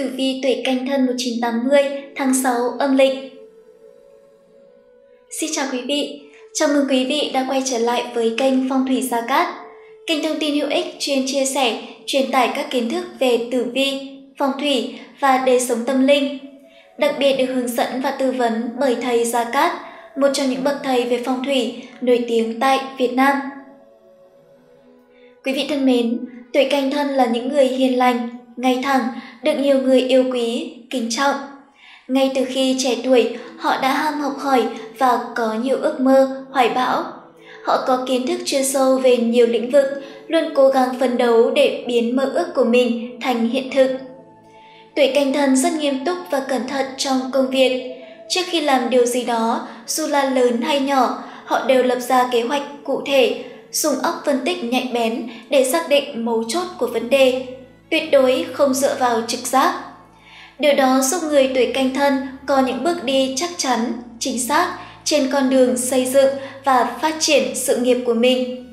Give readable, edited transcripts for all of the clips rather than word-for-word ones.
Tử vi tuổi Canh Thân 1980 tháng 6 âm lịch. Xin chào quý vị, chào mừng quý vị đã quay trở lại với kênh Phong thủy Gia Cát, kênh thông tin hữu ích chuyên chia sẻ, truyền tải các kiến thức về tử vi, phong thủy và đời sống tâm linh. Đặc biệt được hướng dẫn và tư vấn bởi thầy Gia Cát, một trong những bậc thầy về phong thủy nổi tiếng tại Việt Nam. Quý vị thân mến, tuổi Canh Thân là những người hiền lành, ngay thẳng, được nhiều người yêu quý, kính trọng. Ngay từ khi trẻ tuổi, họ đã ham học hỏi và có nhiều ước mơ, hoài bão. Họ có kiến thức chuyên sâu về nhiều lĩnh vực, luôn cố gắng phấn đấu để biến mơ ước của mình thành hiện thực. Tuổi Canh Thân rất nghiêm túc và cẩn thận trong công việc. Trước khi làm điều gì đó, dù là lớn hay nhỏ, họ đều lập ra kế hoạch cụ thể, dùng óc phân tích nhạy bén để xác định mấu chốt của vấn đề, tuyệt đối không dựa vào trực giác. Điều đó giúp người tuổi Canh Thân có những bước đi chắc chắn, chính xác trên con đường xây dựng và phát triển sự nghiệp của mình.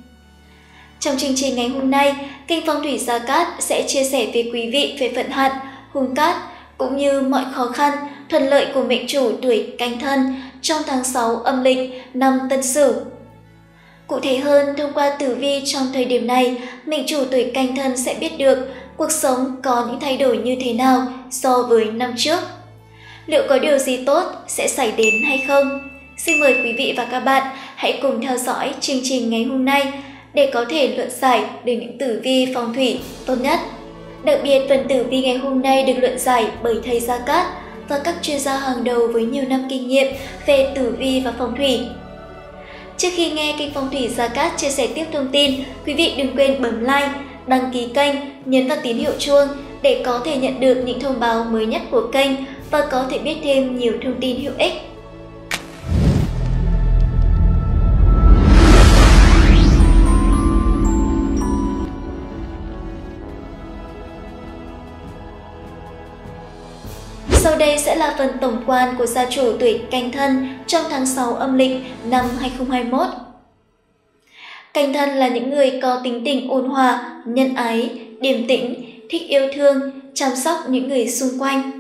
Trong chương trình ngày hôm nay, kênh Phong thủy Gia Cát sẽ chia sẻ với quý vị về vận hạn, hung cát cũng như mọi khó khăn, thuận lợi của mệnh chủ tuổi Canh Thân trong tháng 6 âm lịch năm Tân Sửu. Cụ thể hơn, thông qua tử vi trong thời điểm này, mệnh chủ tuổi Canh Thân sẽ biết được cuộc sống có những thay đổi như thế nào so với năm trước. Liệu có điều gì tốt sẽ xảy đến hay không? Xin mời quý vị và các bạn hãy cùng theo dõi chương trình ngày hôm nay để có thể luận giải được những tử vi phong thủy tốt nhất. Đặc biệt, phần tử vi ngày hôm nay được luận giải bởi thầy Gia Cát và các chuyên gia hàng đầu với nhiều năm kinh nghiệm về tử vi và phong thủy. Trước khi nghe kênh Phong thủy Gia Cát chia sẻ tiếp thông tin, quý vị đừng quên bấm like, đăng ký kênh, nhấn vào tín hiệu chuông để có thể nhận được những thông báo mới nhất của kênh và có thể biết thêm nhiều thông tin hữu ích. Sau đây sẽ là phần tổng quan của gia chủ tuổi Canh Thân trong tháng 6 âm lịch năm 2021. Canh Thân là những người có tính tình ôn hòa, nhân ái, điềm tĩnh, thích yêu thương, chăm sóc những người xung quanh.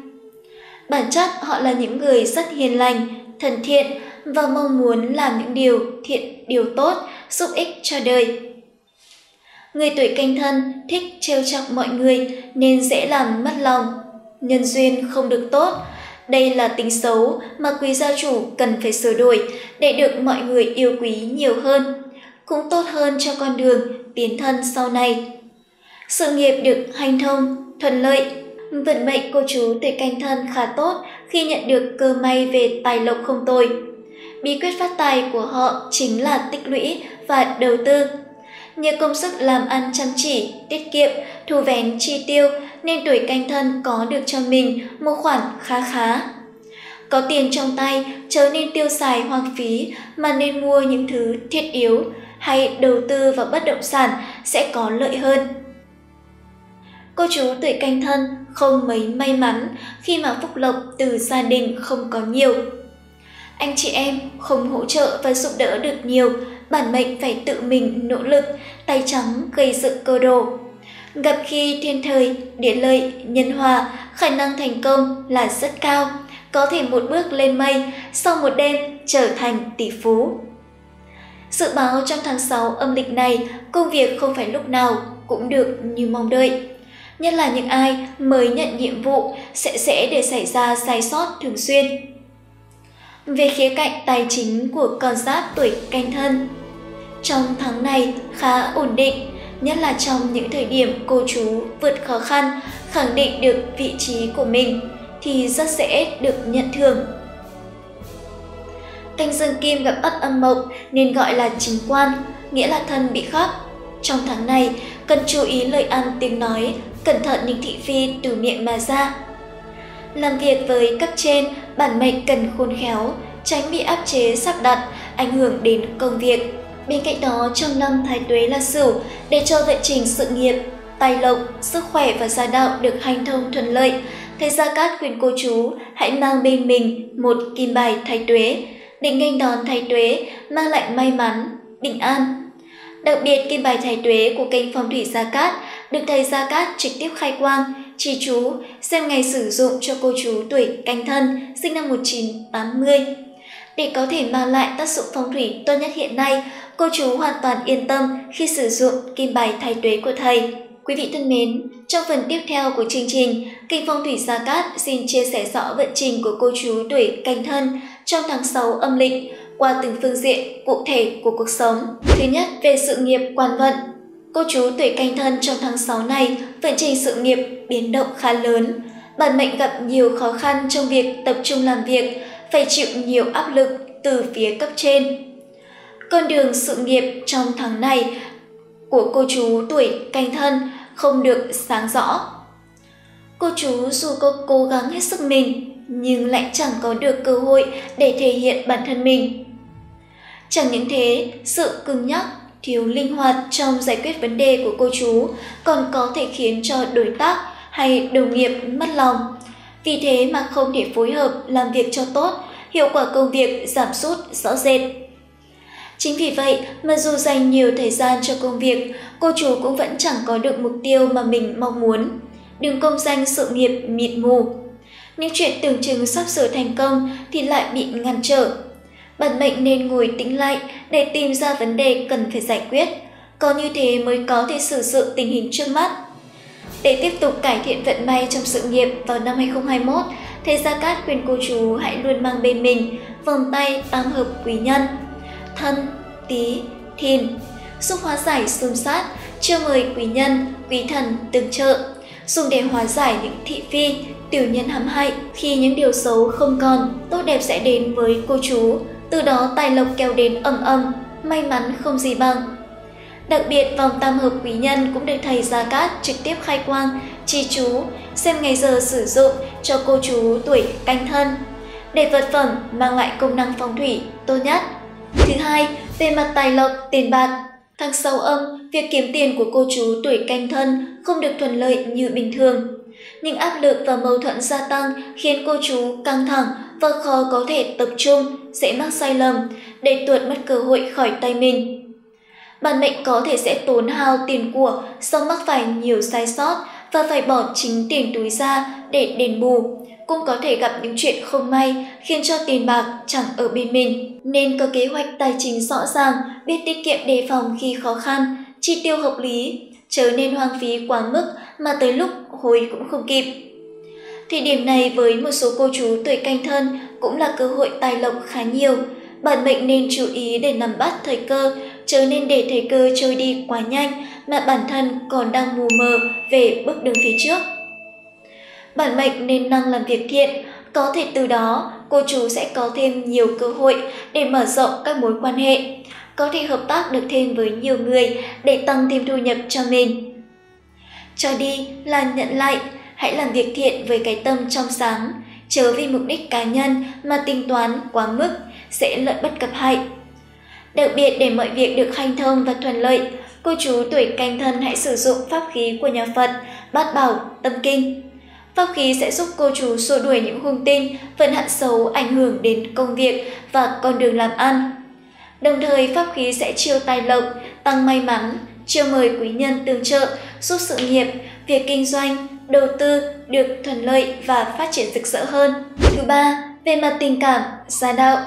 Bản chất họ là những người rất hiền lành, thân thiện và mong muốn làm những điều thiện, điều tốt, giúp ích cho đời. Người tuổi Canh Thân thích trêu chọc mọi người nên dễ làm mất lòng, nhân duyên không được tốt. Đây là tính xấu mà quý gia chủ cần phải sửa đổi để được mọi người yêu quý nhiều hơn, cũng tốt hơn cho con đường tiến thân sau này. Sự nghiệp được hanh thông, thuận lợi. Vận mệnh cô chú tuổi Canh Thân khá tốt khi nhận được cơ may về tài lộc không tồi. Bí quyết phát tài của họ chính là tích lũy và đầu tư. Nhờ công sức làm ăn chăm chỉ, tiết kiệm, thu vén chi tiêu nên tuổi Canh Thân có được cho mình một khoản khá. Có tiền trong tay, chớ nên tiêu xài hoang phí mà nên mua những thứ thiết yếu hay đầu tư vào bất động sản sẽ có lợi hơn. Cô chú tuổi Canh Thân không mấy may mắn khi mà phúc lộc từ gia đình không có nhiều. Anh chị em không hỗ trợ và giúp đỡ được nhiều, bản mệnh phải tự mình nỗ lực, tay trắng gây dựng cơ đồ. Gặp khi thiên thời, địa lợi, nhân hòa, khả năng thành công là rất cao, có thể một bước lên mây, sau một đêm trở thành tỷ phú. Dự báo trong tháng 6 âm lịch này, công việc không phải lúc nào cũng được như mong đợi. Nhất là những ai mới nhận nhiệm vụ sẽ dễ để xảy ra sai sót thường xuyên. Về khía cạnh tài chính của con giáp tuổi Canh Thân, trong tháng này khá ổn định, nhất là trong những thời điểm cô chú vượt khó khăn, khẳng định được vị trí của mình thì rất dễ được nhận thưởng. Canh dương kim gặp ất âm mộc nên gọi là chính quan, nghĩa là thân bị khắc. Trong tháng này, cần chú ý lời ăn tiếng nói, cẩn thận những thị phi từ miệng mà ra. Làm việc với cấp trên, bản mệnh cần khôn khéo, tránh bị áp chế sắp đặt, ảnh hưởng đến công việc. Bên cạnh đó, trong năm Thái Tuế là Sửu, để cho vận trình sự nghiệp, tài lộc, sức khỏe và gia đạo được hanh thông thuận lợi, thầy Gia Cát khuyên cô chú hãy mang bên mình một kim bài Thái Tuế để nghênh đón Thái Tuế mang lại may mắn, bình an. Đặc biệt, kim bài Thái Tuế của kênh Phong thủy Gia Cát được thầy Gia Cát trực tiếp khai quang Chỉ chú, xem ngày sử dụng cho cô chú tuổi Canh Thân, sinh năm 1980. Để có thể mang lại tác dụng phong thủy tốt nhất hiện nay, cô chú hoàn toàn yên tâm khi sử dụng kim bài thái tuế của thầy. Quý vị thân mến, trong phần tiếp theo của chương trình, kênh Phong thủy Gia Cát xin chia sẻ rõ vận trình của cô chú tuổi Canh Thân trong tháng 6 âm lịch qua từng phương diện cụ thể của cuộc sống. Thứ nhất, về sự nghiệp quan vận. Cô chú tuổi Canh Thân trong tháng 6 này, vận trình sự nghiệp biến động khá lớn. Bản mệnh gặp nhiều khó khăn trong việc tập trung làm việc, phải chịu nhiều áp lực từ phía cấp trên. Con đường sự nghiệp trong tháng này của cô chú tuổi Canh Thân không được sáng rõ. Cô chú dù có cố gắng hết sức mình nhưng lại chẳng có được cơ hội để thể hiện bản thân mình. Chẳng những thế, sự cứng nhắc, thiếu linh hoạt trong giải quyết vấn đề của cô chú còn có thể khiến cho đối tác hay đồng nghiệp mất lòng. Vì thế mà không thể phối hợp làm việc cho tốt, hiệu quả công việc giảm sút rõ rệt. Chính vì vậy mà dù dành nhiều thời gian cho công việc, cô chú cũng vẫn chẳng có được mục tiêu mà mình mong muốn. Đừng công danh sự nghiệp mịt mù. Những chuyện tưởng chừng sắp sửa thành công thì lại bị ngăn trở. Bản mệnh nên ngồi tĩnh lại để tìm ra vấn đề cần phải giải quyết. Có như thế mới có thể xử sự tình hình trước mắt. Để tiếp tục cải thiện vận may trong sự nghiệp vào năm 2021, thầy Gia Cát khuyên cô chú hãy luôn mang bên mình vòng tay tam hợp quý nhân Thân, Tý, Thìn, giúp hóa giải xung sát, chiêu mời quý nhân, quý thần tương trợ, dùng để hóa giải những thị phi, tiểu nhân hãm hại. Khi những điều xấu không còn, tốt đẹp sẽ đến với cô chú, từ đó tài lộc kéo đến ầm ầm, may mắn không gì bằng. Đặc biệt vòng tam hợp quý nhân cũng được thầy Gia Cát trực tiếp khai quang, chi chú, xem ngày giờ sử dụng cho cô chú tuổi Canh Thân, để vật phẩm mang lại công năng phong thủy tốt nhất. Thứ hai, về mặt tài lộc, tiền bạc. Tháng 6 âm, việc kiếm tiền của cô chú tuổi Canh Thân không được thuận lợi như bình thường. Những áp lực và mâu thuẫn gia tăng khiến cô chú căng thẳng và khó có thể tập trung, dễ mắc sai lầm, để tuột mất cơ hội khỏi tay mình. Bản mệnh có thể sẽ tốn hao tiền của do mắc phải nhiều sai sót và phải bỏ chính tiền túi ra để đền bù. Cũng có thể gặp những chuyện không may khiến cho tiền bạc chẳng ở bên mình. Nên có kế hoạch tài chính rõ ràng, biết tiết kiệm đề phòng khi khó khăn, chi tiêu hợp lý, chớ nên hoang phí quá mức mà tới lúc hồi cũng không kịp. Thời điểm này với một số cô chú tuổi Canh Thân cũng là cơ hội tài lộc khá nhiều. Bản mệnh nên chú ý để nắm bắt thời cơ, chớ nên để thời cơ trôi đi quá nhanh mà bản thân còn đang mù mờ về bước đường phía trước. Bản mệnh nên năng làm việc thiện, có thể từ đó cô chú sẽ có thêm nhiều cơ hội để mở rộng các mối quan hệ, có thể hợp tác được thêm với nhiều người để tăng thêm thu nhập cho mình. Cho đi là nhận lại, hãy làm việc thiện với cái tâm trong sáng, chớ vì mục đích cá nhân mà tính toán quá mức, sẽ lợi bất cập hại. Đặc biệt để mọi việc được hanh thông và thuận lợi, cô chú tuổi Canh Thân hãy sử dụng pháp khí của nhà Phật, Bát Bảo Tâm Kinh. Pháp khí sẽ giúp cô chú xua đuổi những hung tinh, vận hạn xấu ảnh hưởng đến công việc và con đường làm ăn. Đồng thời, pháp khí sẽ chiêu tài lộc, tăng may mắn, chiêu mời quý nhân tương trợ, giúp sự nghiệp, việc kinh doanh, đầu tư được thuận lợi và phát triển rực rỡ hơn. Thứ ba, về mặt tình cảm, gia đạo.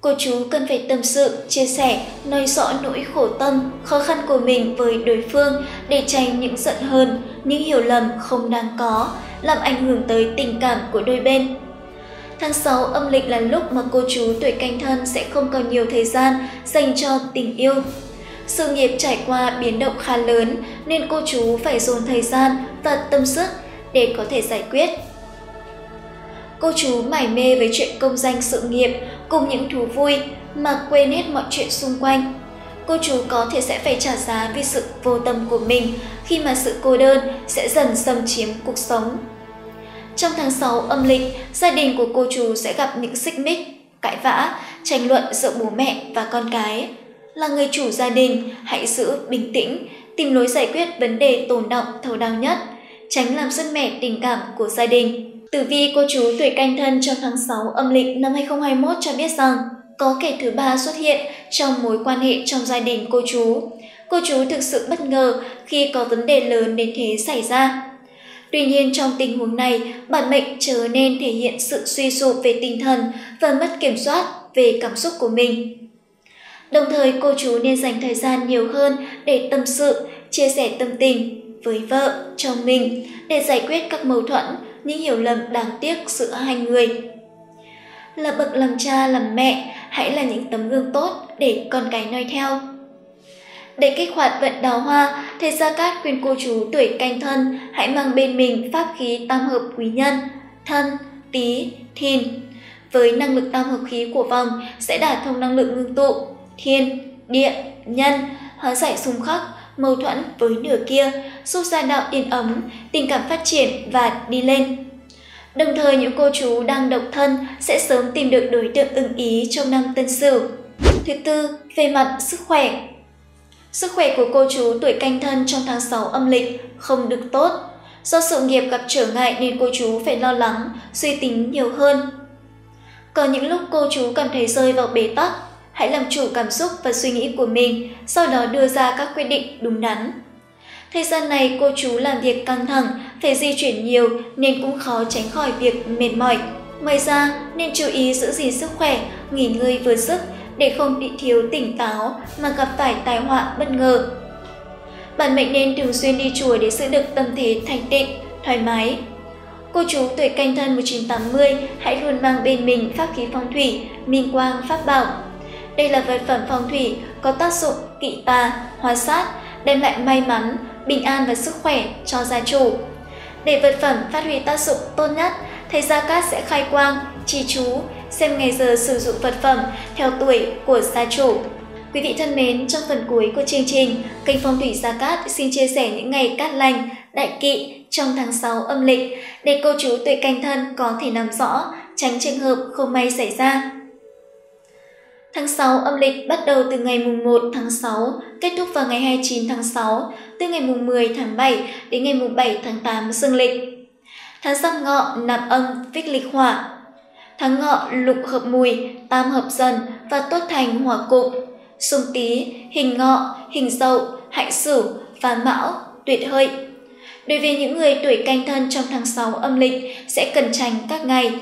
Cô chú cần phải tâm sự, chia sẻ, nói rõ nỗi khổ tâm, khó khăn của mình với đối phương để tránh những giận hờn, những hiểu lầm không đáng có, làm ảnh hưởng tới tình cảm của đôi bên. Tháng 6 âm lịch là lúc mà cô chú tuổi Canh Thân sẽ không còn nhiều thời gian dành cho tình yêu. Sự nghiệp trải qua biến động khá lớn nên cô chú phải dồn thời gian và tâm sức để có thể giải quyết. Cô chú mải mê với chuyện công danh sự nghiệp cùng những thú vui mà quên hết mọi chuyện xung quanh. Cô chú có thể sẽ phải trả giá vì sự vô tâm của mình khi mà sự cô đơn sẽ dần xâm chiếm cuộc sống. Trong tháng 6 âm lịch, gia đình của cô chú sẽ gặp những xích mích, cãi vã, tranh luận giữa bố mẹ và con cái. Là người chủ gia đình, hãy giữ bình tĩnh, tìm lối giải quyết vấn đề tồn đọng thấu đáo nhất, tránh làm sứt mẻ tình cảm của gia đình. Tử vi cô chú tuổi Canh Thân trong tháng 6 âm lịch năm 2021 cho biết rằng có kẻ thứ ba xuất hiện trong mối quan hệ trong gia đình cô chú. Cô chú thực sự bất ngờ khi có vấn đề lớn đến thế xảy ra. Tuy nhiên trong tình huống này, bản mệnh trở nên thể hiện sự suy sụp về tinh thần và mất kiểm soát về cảm xúc của mình. Đồng thời cô chú nên dành thời gian nhiều hơn để tâm sự, chia sẻ tâm tình với vợ, chồng mình để giải quyết các mâu thuẫn, những hiểu lầm đáng tiếc giữa hai người. Là bậc làm cha, làm mẹ, hãy là những tấm gương tốt để con cái noi theo. Để kích hoạt vận đào hoa, thầy Gia Cát khuyên cô chú tuổi Canh Thân hãy mang bên mình pháp khí tam hợp quý nhân, Thân, Tý, Thìn. Với năng lực tam hợp khí của vòng sẽ đả thông năng lượng ngưng tụ, thiên, địa, nhân, hóa giải xung khắc, mâu thuẫn với nửa kia, giúp gia đạo yên ấm, tình cảm phát triển và đi lên. Đồng thời những cô chú đang độc thân sẽ sớm tìm được đối tượng ưng ý trong năm Tân Sửu. Thứ tư, về mặt sức khỏe. Sức khỏe của cô chú tuổi Canh Thân trong tháng 6 âm lịch không được tốt. Do sự nghiệp gặp trở ngại nên cô chú phải lo lắng, suy tính nhiều hơn. Có những lúc cô chú cảm thấy rơi vào bế tắc, hãy làm chủ cảm xúc và suy nghĩ của mình, sau đó đưa ra các quyết định đúng đắn. Thời gian này cô chú làm việc căng thẳng, phải di chuyển nhiều nên cũng khó tránh khỏi việc mệt mỏi. Ngoài ra nên chú ý giữ gìn sức khỏe, nghỉ ngơi vừa sức để không bị thiếu tỉnh táo mà gặp phải tai họa bất ngờ. Bản mệnh nên thường xuyên đi chùa để giữ được tâm thế thanh tịnh, thoải mái. Cô chú tuổi Canh Thân 1980 hãy luôn mang bên mình pháp khí phong thủy, Minh Quang pháp bảo. Đây là vật phẩm phong thủy có tác dụng kỵ tà, hóa sát, đem lại may mắn, bình an và sức khỏe cho gia chủ. Để vật phẩm phát huy tác dụng tốt nhất, thầy Gia Cát sẽ khai quang, trì chú, xem ngày giờ sử dụng vật phẩm theo tuổi của gia chủ. Quý vị thân mến, trong phần cuối của chương trình, kênh Phong thủy Gia Cát xin chia sẻ những ngày cát lành, đại kỵ trong tháng 6 âm lịch để cô chú tuổi Canh Thân có thể nắm rõ, tránh trường hợp không may xảy ra. Tháng 6 âm lịch bắt đầu từ ngày mùng 1 tháng 6, kết thúc vào ngày 29 tháng 6, từ ngày mùng 10 tháng 7 đến ngày mùng 7 tháng 8 dương lịch. Tháng Giáp Ngọ nạp âm Phích Lịch Hỏa. Tháng Ngọ lục hợp Mùi, tam hợp Dần và tốt thành hỏa cục. Xung Tý, hình Ngọ, hình Dậu, hại Sửu và Mão, tuyệt Hợi. Đối với những người tuổi Canh Thân trong tháng 6 âm lịch sẽ cần tránh các ngày.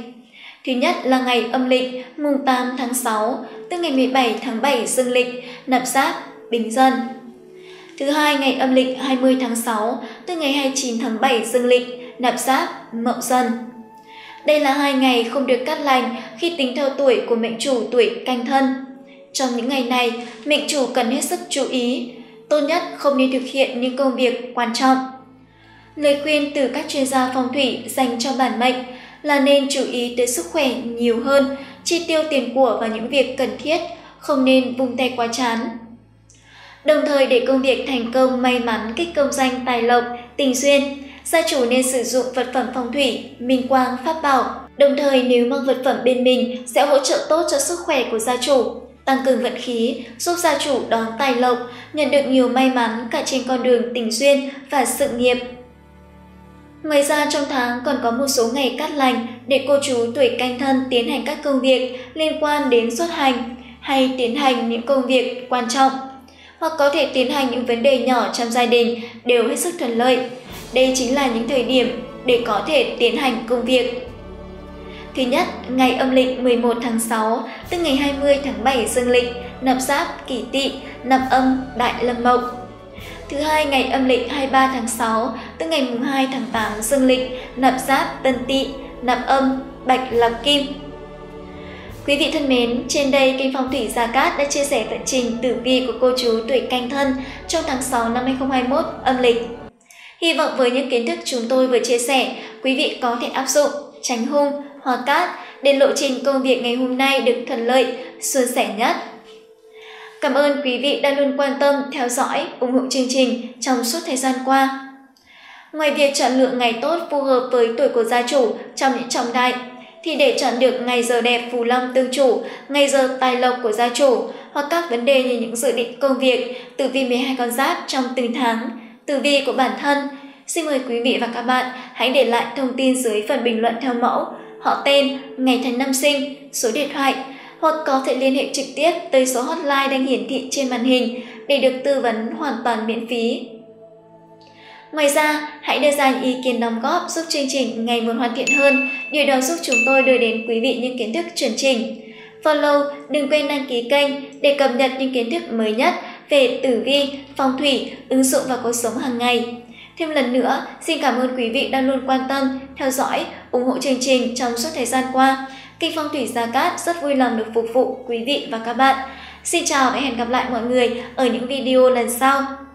Thứ nhất là ngày âm lịch mùng 8 tháng 6, tức ngày 17 tháng 7 dương lịch, nạp Giáp, Bính Dần. Thứ hai ngày âm lịch 20 tháng 6, tức ngày 29 tháng 7 dương lịch, nạp Giáp, Mậu Dần. Đây là hai ngày không được cát lành khi tính theo tuổi của mệnh chủ tuổi Canh Thân. Trong những ngày này, mệnh chủ cần hết sức chú ý, tốt nhất không nên thực hiện những công việc quan trọng. Lời khuyên từ các chuyên gia phong thủy dành cho bản mệnh là nên chú ý tới sức khỏe nhiều hơn, chi tiêu tiền của vào những việc cần thiết, không nên vung tay quá chán. Đồng thời để công việc thành công, may mắn, kích công danh, tài lộc, tình duyên, gia chủ nên sử dụng vật phẩm phong thủy, Minh Quang pháp bảo. Đồng thời nếu mang vật phẩm bên mình sẽ hỗ trợ tốt cho sức khỏe của gia chủ, tăng cường vận khí, giúp gia chủ đón tài lộc, nhận được nhiều may mắn cả trên con đường tình duyên và sự nghiệp. Ngoài ra trong tháng còn có một số ngày cát lành để cô chú tuổi Canh Thân tiến hành các công việc liên quan đến xuất hành hay tiến hành những công việc quan trọng, hoặc có thể tiến hành những vấn đề nhỏ trong gia đình đều hết sức thuận lợi. Đây chính là những thời điểm để có thể tiến hành công việc. Thứ nhất, ngày âm lịch 11 tháng 6, tức ngày 20 tháng 7 dương lịch, nạp Giáp, Kỷ Tỵ, nạp âm Đại Lâm Mộc. Thứ hai ngày âm lịch 23 tháng 6, tức ngày mùng 2 tháng 8 dương lịch, nạp Giáp, Tân Tỵ, nạp âm Bạch Lạc Kim. Quý vị thân mến, trên đây kênh Phong thủy Gia Cát đã chia sẻ tận trình tử vi của cô chú tuổi Canh Thân trong tháng 6 năm 2021 âm lịch. Hy vọng với những kiến thức chúng tôi vừa chia sẻ, quý vị có thể áp dụng, tránh hung, hóa cát để lộ trình công việc ngày hôm nay được thuận lợi, suôn sẻ nhất. Cảm ơn quý vị đã luôn quan tâm, theo dõi, ủng hộ chương trình trong suốt thời gian qua. Ngoài việc chọn lựa ngày tốt phù hợp với tuổi của gia chủ trong những trọng đại, thì để chọn được ngày giờ đẹp phù long tương chủ, ngày giờ tài lộc của gia chủ hoặc các vấn đề như những dự định công việc, tử vi 12 con giáp trong từng tháng, tử vi của bản thân, xin mời quý vị và các bạn hãy để lại thông tin dưới phần bình luận theo mẫu họ tên, ngày tháng năm sinh, số điện thoại, hoặc có thể liên hệ trực tiếp tới số hotline đang hiển thị trên màn hình để được tư vấn hoàn toàn miễn phí. Ngoài ra, hãy đưa ra những ý kiến đóng góp giúp chương trình ngày một hoàn thiện hơn, điều đó giúp chúng tôi đưa đến quý vị những kiến thức chuẩn chỉnh. Follow, đừng quên đăng ký kênh để cập nhật những kiến thức mới nhất về tử vi, phong thủy, ứng dụng vào cuộc sống hàng ngày. Thêm lần nữa, xin cảm ơn quý vị đã luôn quan tâm, theo dõi, ủng hộ chương trình trong suốt thời gian qua. Kênh Phong thủy Gia Cát rất vui lòng được phục vụ quý vị và các bạn. Xin chào và hẹn gặp lại mọi người ở những video lần sau.